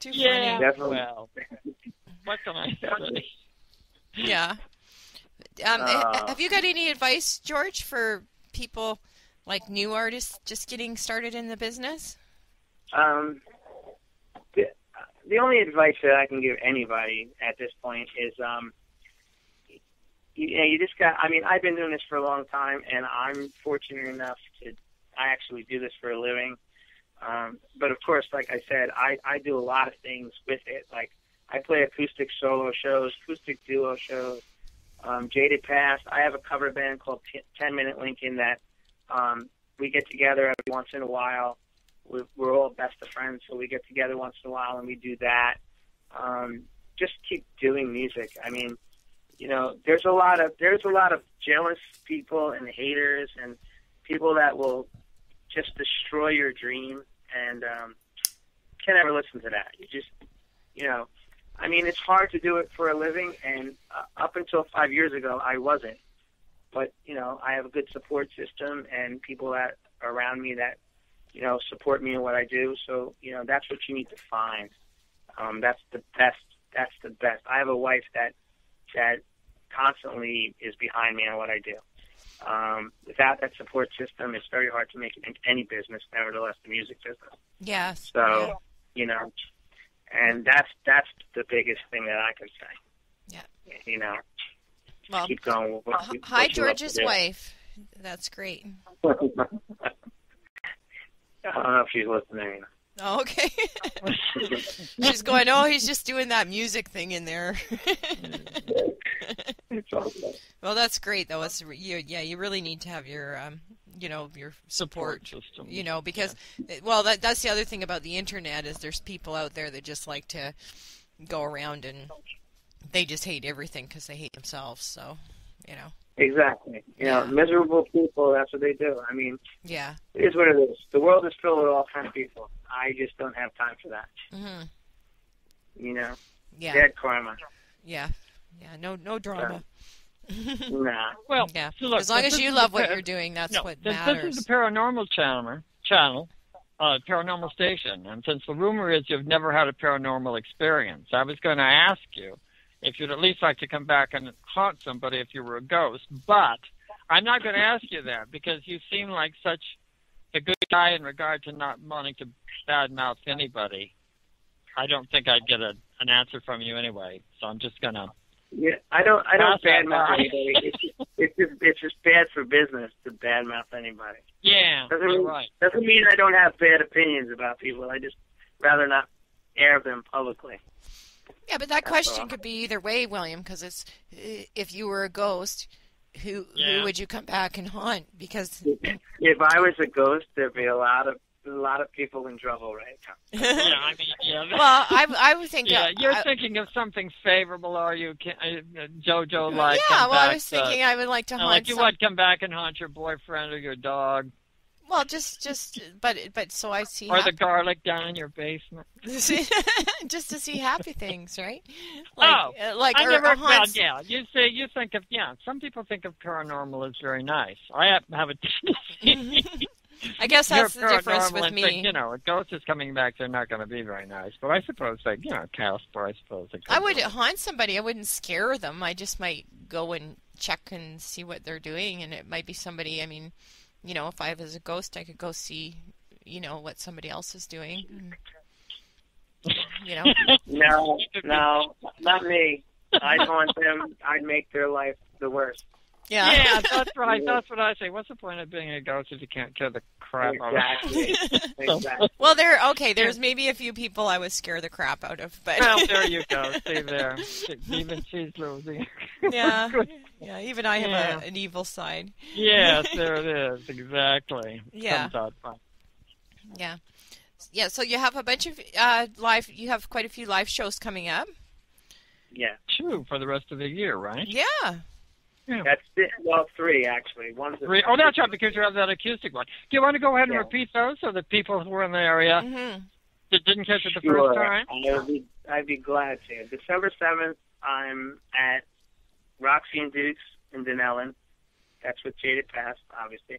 Too yeah. Funny. Definitely. Well, what can I say? Yeah. Have you got any advice, George, for people like new artists just getting started in the business? The only advice that I can give anybody at this point is, you just got, I mean, I've been doing this for a long time, and I'm fortunate enough to, I actually do this for a living. But of course, like I said, I do a lot of things with it. Like, I play acoustic solo shows, acoustic duo shows, Jaded Past. I have a cover band called 10 Minute Lincoln that, we get together every once in a while. We're all best of friends, so we get together once in a while and we do that. Just keep doing music. I mean, you know, there's a lot of jealous people and haters and people that will just destroy your dream, and can't ever listen to that. You just, you know, I mean, it's hard to do it for a living, and up until 5 years ago, I wasn't. But, you know, I have a good support system and people that are around me that, you know, support me in what I do. So, you know, that's what you need to find. That's the best. I have a wife that constantly is behind me on what I do. Without that support system, it's very hard to make it in any business, nevertheless, the music business. Yes. So, yeah. You know, and that's the biggest thing that I can say. Yeah. You know, well, keep going. Hi, George's wife. That's great. I don't know if she's listening. Oh, okay. She's going, oh, he's just doing that music thing in there. Well, that's great, though. It's, you really need to have your, you know, your support system. You know, because, yeah. Well, that's the other thing about the internet is there's people out there that just like to go around and they just hate everything because they hate themselves. So, you know. Exactly. You know, miserable people, that's what they do. I mean, yeah. It is what it is. The world is filled with all kinds of people. I just don't have time for that. Mm-hmm. You know? Yeah. Bad karma. Yeah. Yeah, no drama. So, nah. Well, yeah. So look, as long as you love what you're doing, that's what matters. This is a paranormal channel, paranormal station. And since the rumor is you've never had a paranormal experience, I was going to ask you if you'd at least like to come back and haunt somebody if you were a ghost. But I'm not going to ask you that because you seem like such a good guy in regard to not wanting to badmouth anybody. I don't think I'd get an answer from you anyway, so I'm just going to... Yeah, I don't badmouth anybody. It's just bad for business to badmouth anybody. Yeah, doesn't mean I don't have bad opinions about people. I just rather not air them publicly. Yeah, but that question could be either way, William, because it's, if you were a ghost, who would you come back and haunt? Because if I was a ghost, there'd be a lot of people in trouble right now. Yeah, I mean, yeah. Well, I would think. Yeah, you're thinking of something favorable, are you, JoJo? Like, yeah. Well, I was thinking I would like to haunt. Like you would come back and haunt your boyfriend or your dog. Well, but so I see. Or the garlic down in your basement. Just to see happy things, right? You think of, some people think of paranormal as very nice. I have a tendency. I guess that's the difference with me. Think, you know, a ghost is coming back, they're not going to be very nice. But I suppose, like, you know, Casper, I suppose. I would haunt somebody. I wouldn't scare them. I just might go and check and see what they're doing. And it might be somebody, I mean... You know, if I was a ghost, I could go see, you know, what somebody else is doing. You know? No, not me. I'd haunt them. I'd make their life the worst. Yeah. Yeah, that's right. That's what I say. What's the point of being a ghost if you can't kill the crap out of it? Exactly. Well, there's maybe a few people I would scare the crap out of. But... Well, there you go. See there. Even she's losing. Yeah. Yeah, even I have an evil side. Yes, there it is. Exactly. Yeah. Comes out fun. Yeah. Yeah, so you have a bunch of live, you have quite a few live shows coming up. Yeah. 2 for the rest of the year, right? Yeah. Yeah. That's it. Well, 3 actually. One's 3. Oh, that's right, because you have that acoustic one. Do you want to go ahead and repeat those so that people who are in the area that didn't catch it the first time? I'd be glad to. December 7th, I'm at Roxy and Duke's in Dunellen. That's with Jaded Past, obviously.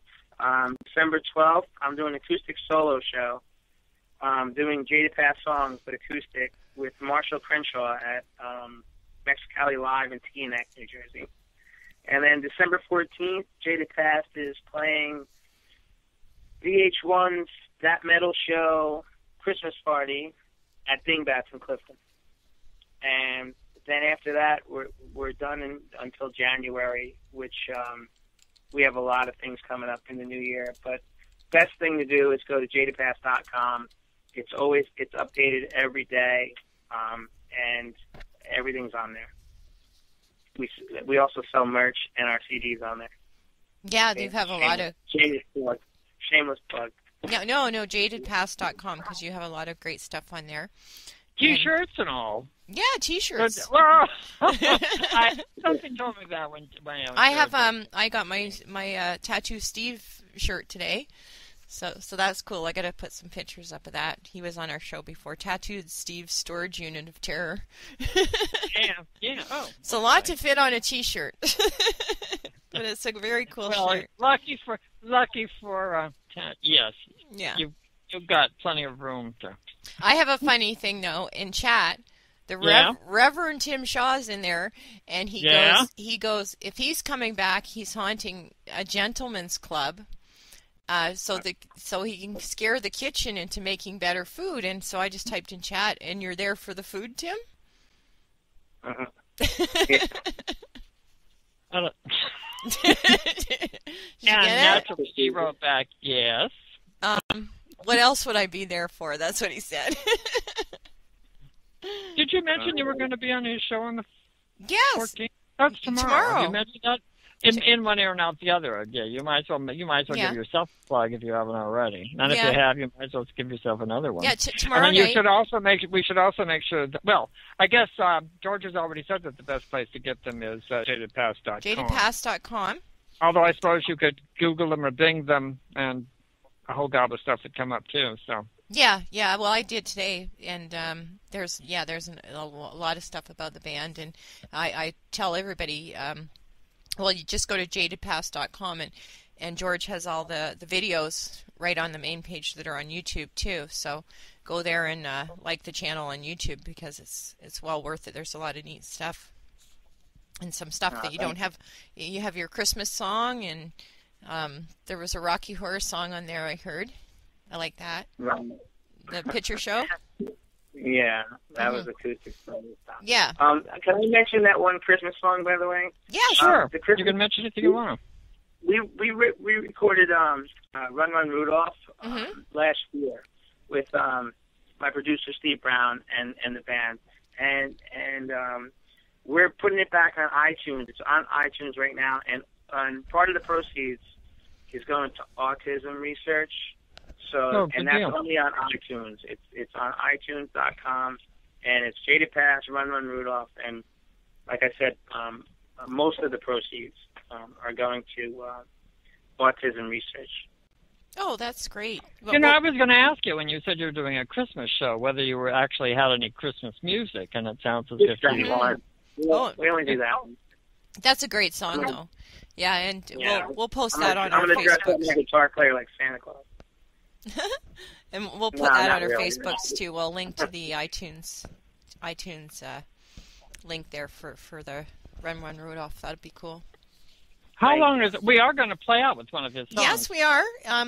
December 12th, I'm doing an acoustic solo show. Doing Jaded Past songs, but acoustic, with Marshall Crenshaw at Mexicali Live in Teaneck, New Jersey. And then December 14th, Jaded Past is playing VH1's That Metal Show Christmas Party at Dingbats in Clifton. And then after that, we're done until January, which we have a lot of things coming up in the new year. But best thing to do is go to jadedpast.com. It's updated every day, and everything's on there. We also sell merch, and our CDs on there. Yeah, they have a lot of... Shameless plug. No, jadedpast.com, because you have a lot of great stuff on there. T-shirts and all. Yeah, T-shirts. Well, something told me that when I have I got my Tattoo Steve shirt today, so that's cool. I got to put some pictures up of that. He was on our show before. Tattooed Steve's storage unit of terror. Yeah. Oh, it's a lot to fit on a T-shirt, but it's a very cool shirt. Lucky for yes. Yeah. You've got plenty of room to. I have a funny thing though in chat. The Reverend Tim Shaw's in there, and he goes. He goes. If he's coming back, he's haunting a gentleman's club, so he can scare the kitchen into making better food. And so I just typed in chat, and you're there for the food, Tim. Yeah. I don't... And naturally, he wrote back, "Yes." What else would I be there for? That's what he said. Did you mention you were going to be on his show on the 14th? That's tomorrow. You mentioned that in one ear and out the other. Yeah, you might as well give yourself a plug if you haven't already. And if you have, you might as well give yourself another one. Yeah, tomorrow. And then we should also make sure that, well, I guess George has already said that the best place to get them is jadedpast.com. Jadedpast.com. Although I suppose you could Google them or Bing them, and a whole gob of stuff that come up too. So. Yeah. Well, I did today, and there's a lot of stuff about the band, and I tell everybody, well, you just go to jadedpast.com, and George has all the videos right on the main page that are on YouTube too. So go there and like the channel on YouTube, because it's well worth it. There's a lot of neat stuff, and some stuff that you don't have. You have your Christmas song, and there was a Rocky Horror song on there I heard. I like that. Right. The picture show? Yeah, that was acoustic song. Yeah. Can I mention that one Christmas song, by the way? Yeah, sure. You can mention it if you want. We recorded Run Run Rudolph last year with my producer Steve Brown and the band, and we're putting it back on iTunes. It's on iTunes right now, and part of the proceeds is going to autism research. And that's only on iTunes. It's on iTunes.com, and it's Jaded Past, Run Run Rudolph, and like I said, most of the proceeds are going to autism research. Oh, that's great. Well, I was going to ask you when you said you were doing a Christmas show whether you were actually had any Christmas music, and it sounds as if you are. We only do that one. That's a great song, though. Yeah, and we'll post that on our Facebook. I'm going to dress up as a guitar player like Santa Claus. And we'll put that on our Facebooks too. We'll link to the iTunes link there for the Run Run Rudolph. That'd be cool. How long is it? We are going to play out with one of his songs. Yes, we are.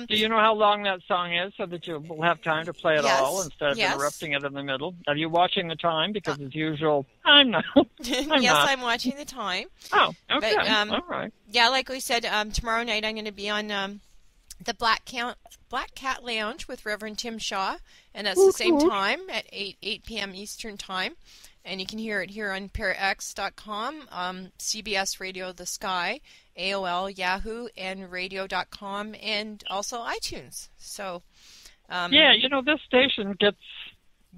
Do you know how long that song is so that you will have time to play it all instead of interrupting it in the middle? Are you watching the time? Because as usual, I'm not. I'm watching the time. Oh, okay. But, all right. Yeah, like we said, tomorrow night I'm going to be on... the Black Cat Lounge with Reverend Tim Shaw, and that's the same time at 8 p.m. Eastern Time, and you can hear it here on PearX.com, CBS Radio The Sky, AOL, Yahoo, and Radio.com, and also iTunes. So Yeah, you know, this station gets...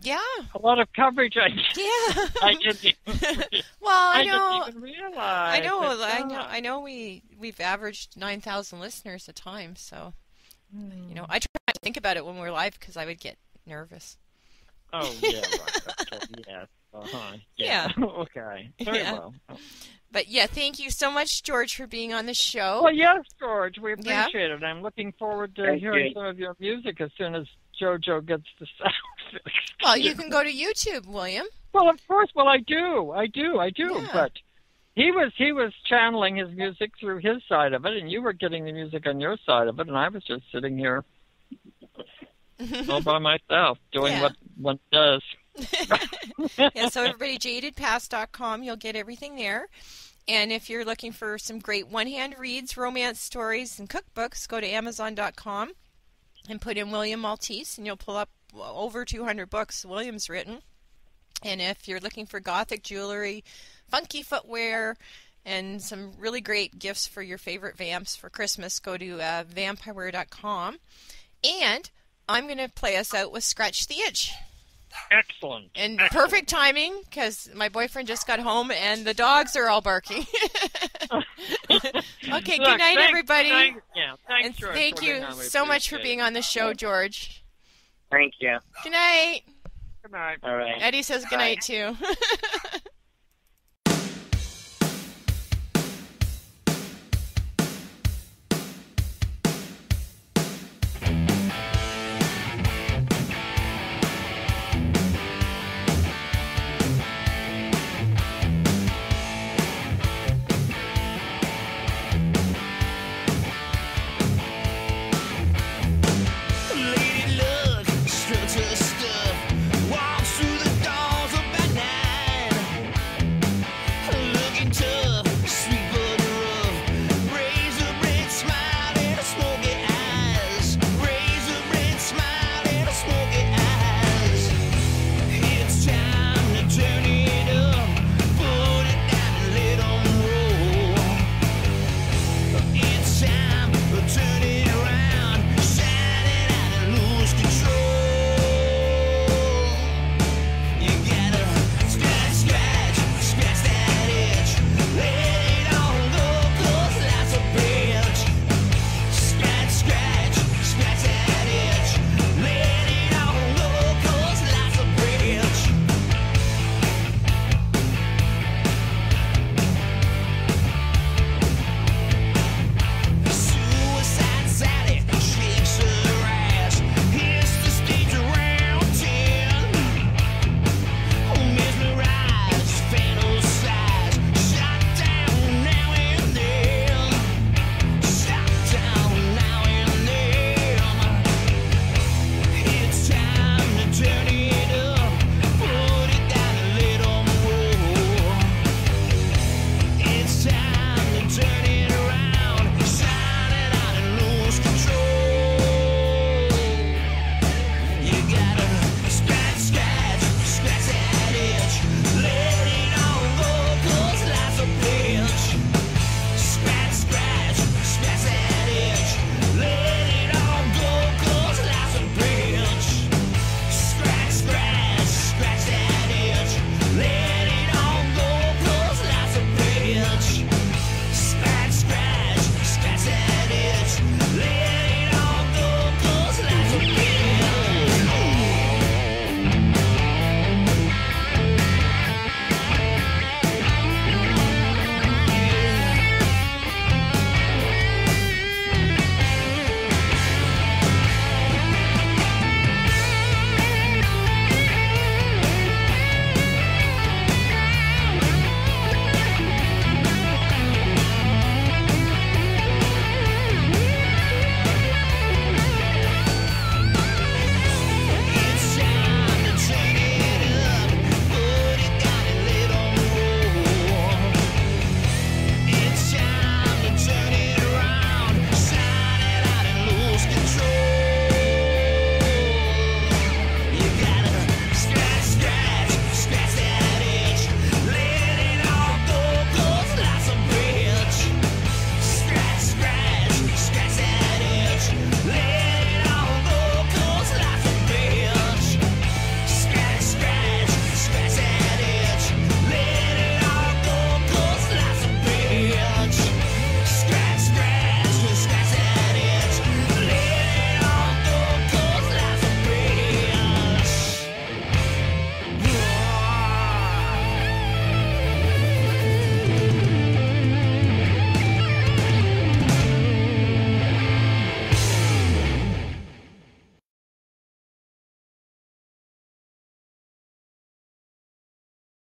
Yeah, a lot of coverage. I didn't even realize. I know. We've averaged 9,000 listeners a time. So, you know, I try not to think about it when we're live because I would get nervous. Oh yeah, right. Okay. Yeah. Yeah. Yeah. Okay. Very well. But yeah, thank you so much, George, for being on the show. Well, yes, George, we appreciate it. I'm looking forward to hearing some of your music as soon as JoJo gets the sound. Well, you can go to YouTube, William. Well, of course. Well, I do. Yeah. But he was channeling his music through his side of it, and you were getting the music on your side of it, and I was just sitting here all by myself doing what one does. Yeah. So everybody, jadedpast.com. You'll get everything there. And if you're looking for some great one-hand reads, romance stories, and cookbooks, go to Amazon.com and put in William Maltese, and you'll pull up over 200 books William's written. And if you're looking for gothic jewelry, funky footwear, and some really great gifts for your favorite vamps for Christmas, go to vampirewear.com. And I'm going to play us out with Scratch the Itch. Excellent. And perfect timing, because my boyfriend just got home and the dogs are all barking. Okay, good night, everybody. Thanks, George, thank you so much for being on the show, George. Thank you. Good night. Good night. All right. Eddie says good night, too.